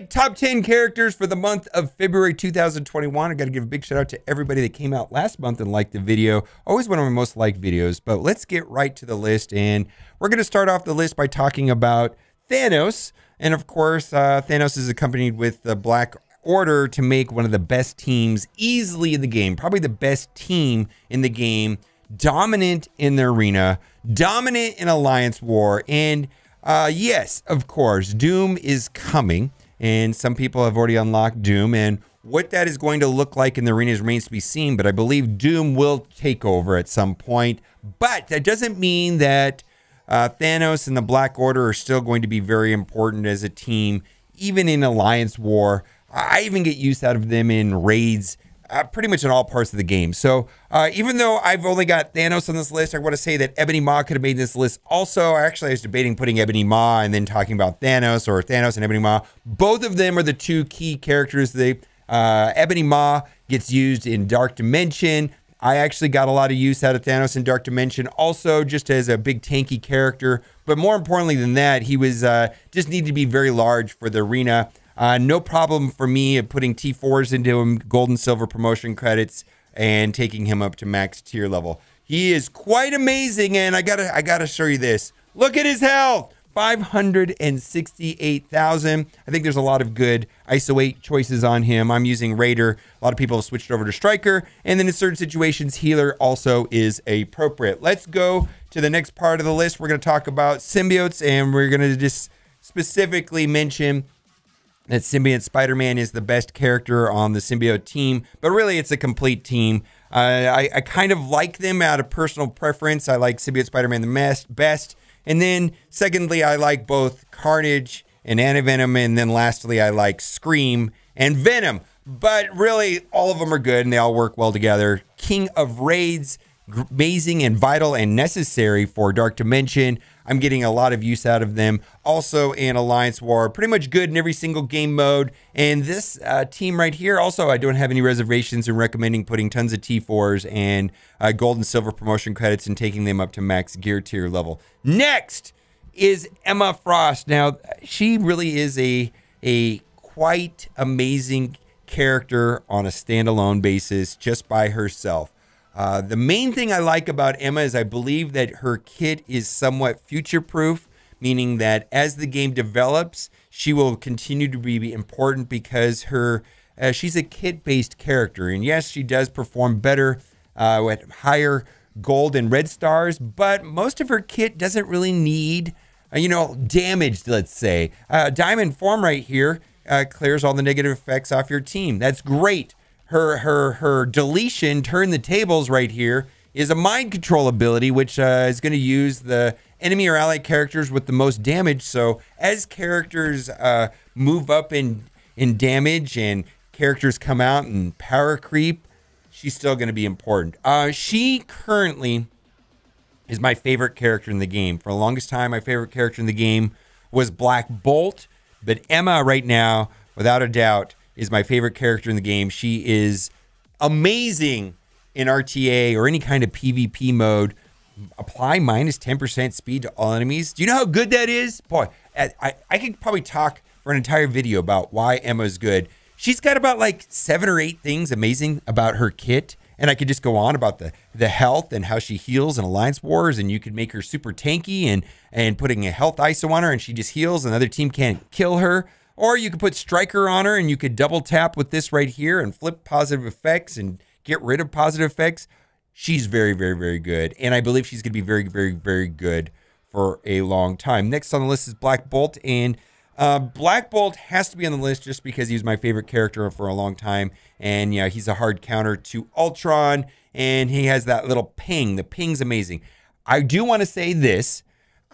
right, top 10 characters for the month of February 2021. I got to give a big shout out to everybody that came out last month and liked the video. Always one of my most liked videos, but let's get right to the list. And we're going to start off the list by talking about Thanos. And of course, Thanos is accompanied with the Black Order to make one of the best teams easily in the game. Probably the best team in the game. Dominant in the arena. Dominant in Alliance War. And yes, of course, Doom is coming, and some people have already unlocked Doom, and what that is going to look like in the arenas remains to be seen, but I believe Doom will take over at some point. But that doesn't mean that Thanos and the Black Order are still going to be very important as a team, even in Alliance War. I even get use out of them in raids, pretty much in all parts of the game. So even though I've only got Thanos on this list, I want to say that Ebony Maw could have made this list also. Actually, I was debating putting Ebony Maw and then talking about Thanos, or Thanos and Ebony Maw. Both of them are the two key characters. Ebony Maw gets used in Dark Dimension. I actually got a lot of use out of Thanos in Dark Dimension, also just as a big tanky character. But more importantly than that, he was just needed to be very large for the arena. No problem for me at putting T4s into him, gold and silver promotion credits, and taking him up to max tier level. He is quite amazing, and I gotta show you this. Look at his health, 568,000. I think there's a lot of good ISO 8 choices on him. I'm using Raider. A lot of people have switched over to Striker, and then in certain situations, Healer also is appropriate. Let's go to the next part of the list. We're gonna talk about symbiotes, and we're gonna just specifically mention that Symbiote Spider-Man is the best character on the Symbiote team, but really it's a complete team. I kind of like them out of personal preference. I like Symbiote Spider-Man the best. And then secondly, I like both Carnage and Anti-Venom. And then lastly, I like Scream and Venom. But really, all of them are good and they all work well together. King of Raids, amazing and vital and necessary for Dark Dimension. I'm getting a lot of use out of them. Also in Alliance War, pretty much good in every single game mode. And this team right here, also I don't have any reservations in recommending putting tons of T4s and gold and silver promotion credits and taking them up to max gear tier level. Next is Emma Frost. Now, she really is a quite amazing character on a standalone basis just by herself. The main thing I like about Emma is I believe that her kit is somewhat future-proof, meaning that as the game develops, she will continue to be important because her she's a kit-based character. And yes, she does perform better at higher gold and red stars, but most of her kit doesn't really need, you know, damage, let's say. Diamond Form right here clears all the negative effects off your team. That's great. Her deletion, turn the tables right here, is a mind control ability, which is going to use the enemy or ally characters with the most damage. So as characters move up in damage and characters come out and power creep, she's still going to be important. She currently is my favorite character in the game. For the longest time, my favorite character in the game was Black Bolt. But Emma right now, without a doubt, is my favorite character in the game. She is amazing in RTA or any kind of PvP mode. Apply minus 10% speed to all enemies. Do you know how good that is? Boy, I could probably talk for an entire video about why Emma's good. She's got about like 7 or 8 things amazing about her kit. And I could just go on about the health and how she heals in Alliance Wars, and you could make her super tanky and putting a health ISO on her and she just heals and the other team can't kill her. Or you could put Striker on her and you could double tap with this right here and flip positive effects and get rid of positive effects. She's very, very, very good. And I believe she's going to be very, very, very good for a long time. Next on the list is Black Bolt. And Black Bolt has to be on the list just because he was my favorite character for a long time. And yeah, he's a hard counter to Ultron. And he has that little ping. The ping's amazing. I do want to say this.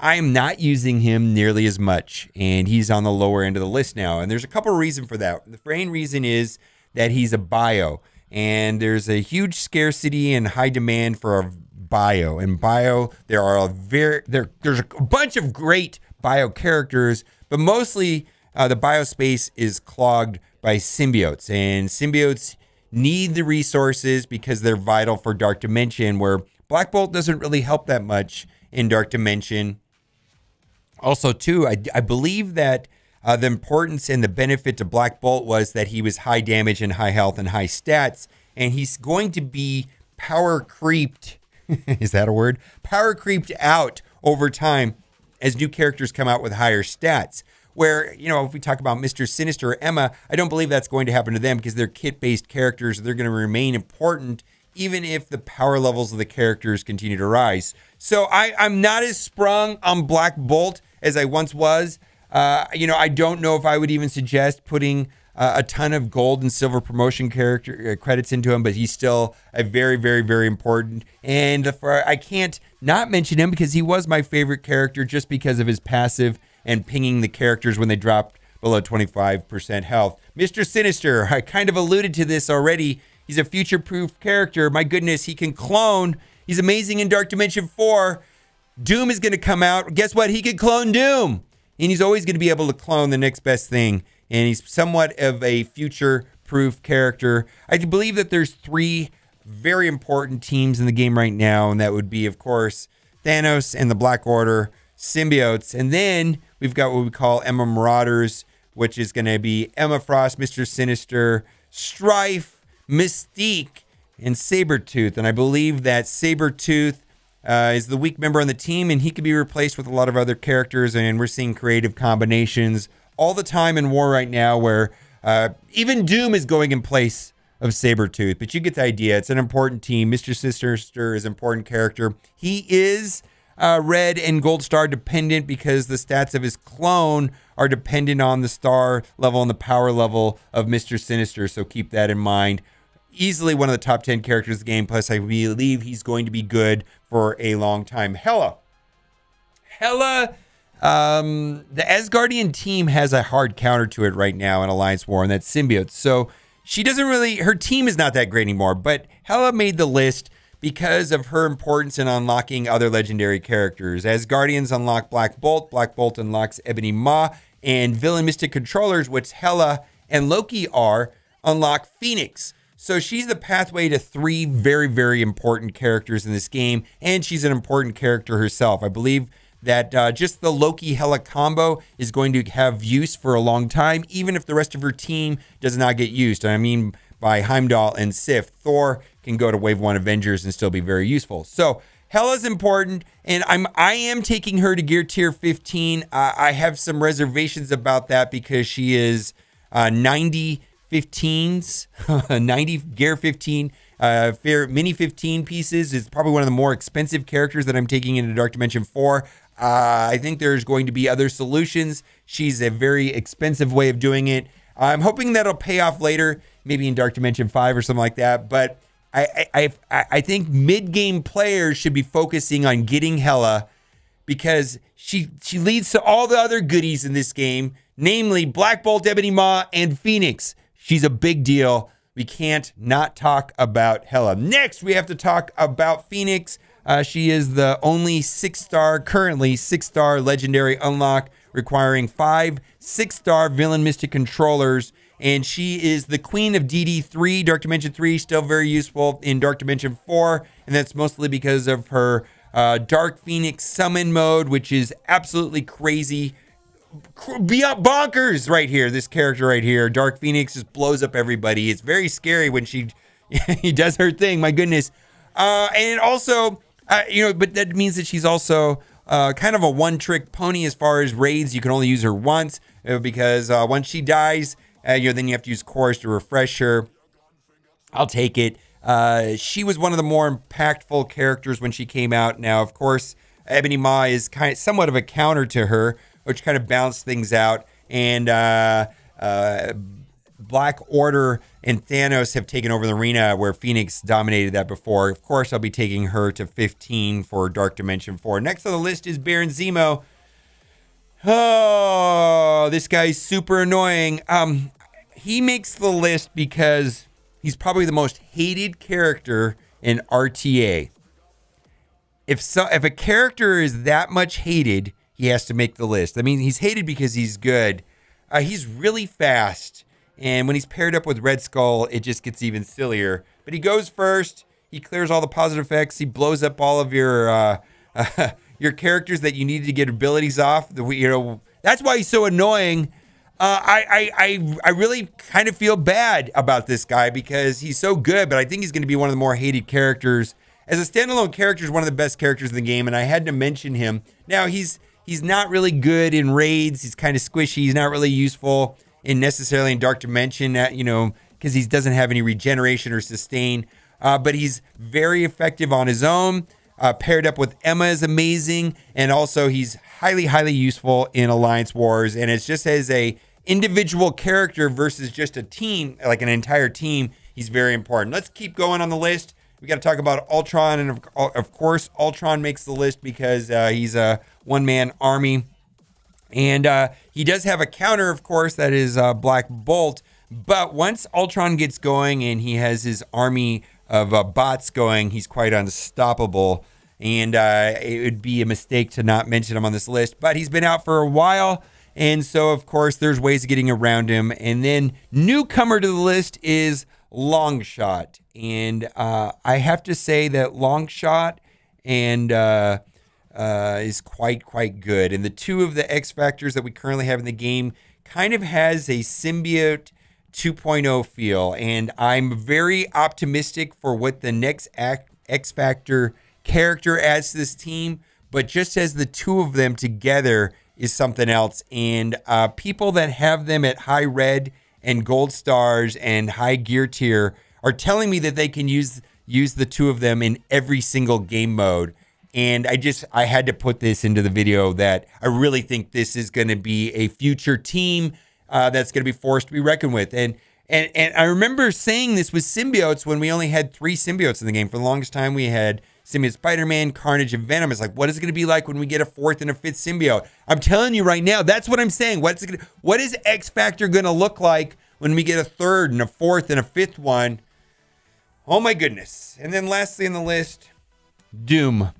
I'm not using him nearly as much, and he's on the lower end of the list now. And there's a couple of reasons for that. The main reason is that he's a bio, and there's a huge scarcity and high demand for a bio. And bio, there's a bunch of great bio characters, but mostly the bio space is clogged by symbiotes. And symbiotes need the resources because they're vital for Dark Dimension, where Black Bolt doesn't really help that much in Dark Dimension. Also, too, I believe that The importance and the benefit to Black Bolt was that he was high damage and high health and high stats, and he's going to be power creeped, is that a word? Power creeped out over time as new characters come out with higher stats. Where, you know, if we talk about Mr. Sinister or Emma, I don't believe that's going to happen to them because they're kit-based characters. They're going to remain important even if the power levels of the characters continue to rise. So I'm not as sprung on Black Bolt as I once was. You know, I don't know if I would even suggest putting a ton of gold and silver promotion character credits into him, but he's still a very, very, very important. And for, I can't not mention him because he was my favorite character just because of his passive and pinging the characters when they dropped below 25% health. Mr. Sinister, I kind of alluded to this already. He's a future-proof character. My goodness, he can clone. He's amazing in Dark Dimension 4. Doom is going to come out. Guess what? He can clone Doom. And he's always going to be able to clone the next best thing. And he's somewhat of a future-proof character. I believe that there's three very important teams in the game right now. And that would be, of course, Thanos and the Black Order, symbiotes. And then we've got what we call Emma Marauders, which is going to be Emma Frost, Mr. Sinister, Stryfe, Mystique, and Sabretooth. And I believe that Sabretooth is the weak member on the team, and he can be replaced with a lot of other characters, and we're seeing creative combinations all the time in War right now where even Doom is going in place of Sabretooth. But you get the idea. It's an important team. Mr. Sinister is an important character. He is red and gold star dependent because the stats of his clone are dependent on the star level and the power level of Mr. Sinister, so keep that in mind. Easily one of the top 10 characters of the game, plus I believe he's going to be good for a long time. Hela. Hela, the Asgardian team has a hard counter to it right now in Alliance War, and that's Symbiote. So she doesn't really, her team is not that great anymore, but Hela made the list because of her importance in unlocking other legendary characters. Asgardians unlock Black Bolt unlocks Ebony Maw, and villain Mystic Controllers, which Hela and Loki are, unlock Phoenix. So she's the pathway to three very, very important characters in this game, and she's an important character herself. I believe that just the Loki-Hela combo is going to have use for a long time, even if the rest of her team does not get used. I mean, by Heimdall and Sif, Thor can go to Wave 1 Avengers and still be very useful. So Hela's important, and I am taking her to gear tier 15. I have some reservations about that because she is 90 gear 15, mini 15 pieces. Is probably one of the more expensive characters that I'm taking into Dark Dimension 4. I think there's going to be other solutions. She's a very expensive way of doing it. I'm hoping that'll pay off later, maybe in Dark Dimension 5 or something like that. But I think mid-game players should be focusing on getting Hela because she leads to all the other goodies in this game, namely Black Bolt, Ebony Maw, and Phoenix. She's a big deal. We can't not talk about Hela. Next, we have to talk about Phoenix. She is the only currently six-star legendary unlock requiring 5 6-star villain Mystic Controllers. And she is the queen of DD3, Dark Dimension 3, still very useful in Dark Dimension 4. And that's mostly because of her Dark Phoenix summon mode, which is absolutely crazy. Beyond bonkers right here, this character right here. Dark Phoenix just blows up everybody. It's very scary when she does her thing, my goodness. And also, you know, but that means that she's also kind of a one-trick pony as far as raids. You can only use her once because once she dies, you know, then you have to use Chorus to refresh her. I'll take it. She was one of the more impactful characters when she came out. Now, of course, Ebony Maw is somewhat of a counter to her, which kind of balanced things out. And Black Order and Thanos have taken over the arena where Phoenix dominated that before. Of course, I'll be taking her to 15 for Dark Dimension 4. Next on the list is Baron Zemo. Oh, this guy's super annoying. He makes the list because he's probably the most hated character in RTA. If a character is that much hated, he has to make the list. I mean, he's hated because he's good. He's really fast. And when he's paired up with Red Skull, it just gets even sillier. But he goes first. He clears all the positive effects. He blows up all of your characters that you need to get abilities off. That's why he's so annoying. I really kind of feel bad about this guy because he's so good, but I think he's going to be one of the more hated characters. As a standalone character, he's one of the best characters in the game, and I had to mention him. Now, he's not really good in raids. He's kind of squishy. He's not really useful in necessarily in Dark Dimension, you know, because he doesn't have any regeneration or sustain. But he's very effective on his own. Paired up with Emma is amazing. And also he's highly, highly useful in Alliance Wars. And it's just as a individual character versus just a team, like an entire team, he's very important. Let's keep going on the list. We got to talk about Ultron. And of course, Ultron makes the list because he's a one-man army. And he does have a counter, of course, that is Black Bolt. But once Ultron gets going and he has his army of bots going, he's quite unstoppable. And it would be a mistake to not mention him on this list. But he's been out for a while. And so, of course, there's ways of getting around him. And then newcomer to the list is Longshot. And I have to say that Longshot and is quite good. And the two of the X Factors that we currently have in the game kind of has a symbiote 2.0 feel. And I'm very optimistic for what the next X Factor character adds to this team. But just as the two of them together is something else. And people that have them at high red and gold stars and high gear tier are telling me that they can use the two of them in every single game mode. And I had to put this into the video that I really think this is going to be a future team that's going to be forced to be reckoned with. And I remember saying this with symbiotes when we only had 3 symbiotes in the game. For the longest time, we had Symbiote Spider-Man, Carnage, and Venom. It's like, what is it going to be like when we get a 4th and a 5th symbiote? I'm telling you right now, that's what I'm saying. What is X Factor going to look like when we get a 3rd and a 4th and a 5th one? Oh, my goodness. And then lastly on the list, Doom.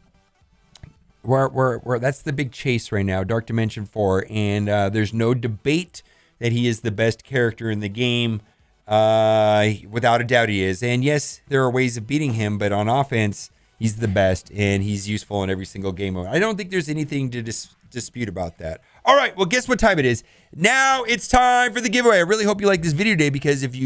That's the big chase right now, Dark Dimension 4, and there's no debate that he is the best character in the game. Without a doubt he is. And yes, there are ways of beating him, but on offense, he's the best, and he's useful in every single game mode. I don't think there's anything to dispute about that. All right, well, guess what time it is? Now it's time for the giveaway. I really hope you like this video today, because if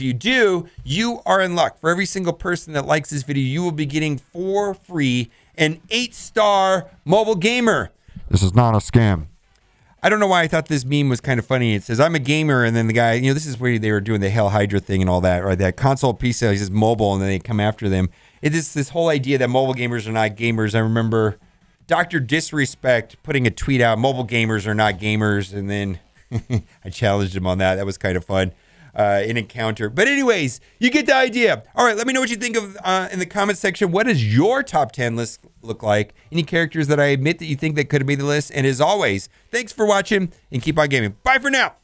you do, you are in luck. For every single person that likes this video, you will be getting for free an 8-star mobile gamer. This is not a scam. I don't know why I thought this meme was kind of funny. It says, I'm a gamer, and then the guy, you know, this is where they were doing the Hell Hydra thing and all that, right? That console piece, he says mobile, and then they come after them. It is this whole idea that mobile gamers are not gamers. I remember Dr. Disrespect putting a tweet out, mobile gamers are not gamers, and then I challenged him on that. That was kind of fun. An encounter. But anyways, you get the idea. All right, let me know what you think of in the comment section. What does your top 10 list look like? Any characters that I admit that you think that could have made the list? And as always, thanks for watching and keep on gaming. Bye for now.